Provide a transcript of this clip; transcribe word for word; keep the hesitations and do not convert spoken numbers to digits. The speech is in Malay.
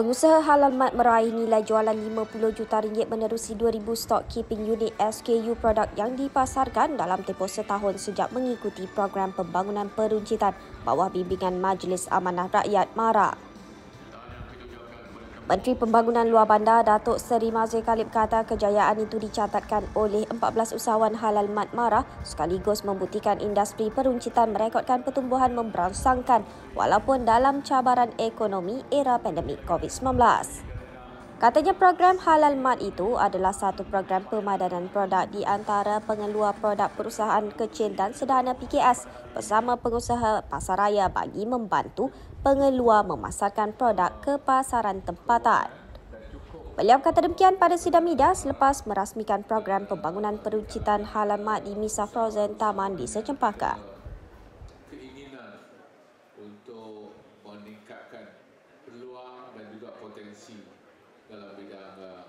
Pengusaha Halal Mart meraih nilai jualan lima puluh juta ringgit menerusi dua ribu stok keeping unit S K U produk yang dipasarkan dalam tempoh setahun sejak mengikuti program pembangunan peruncitan bawah bimbingan Majlis Amanah Rakyat MARA. Menteri Pembangunan Luar Bandar Datuk Seri Mahdzir Khalid kata kejayaan itu dicatatkan oleh empat belas usahawan Halal Mart MARA sekaligus membuktikan industri peruncitan merekodkan pertumbuhan memberangsangkan walaupun dalam cabaran ekonomi era pandemik COVID sembilan belas. Katanya program Halal Mart itu adalah satu program pemadanan produk di antara pengeluar produk perusahaan kecil dan sederhana P K S bersama pengusaha pasaraya bagi membantu pengeluar memasarkan produk ke pasaran tempatan. Beliau kata demikian pada Sidamida selepas merasmikan program pembangunan peruncitan Halal Mart di Misafrozen Taman di Secempakan. Keinginan untuk meningkatkan peluang dan juga potensi dalam bidang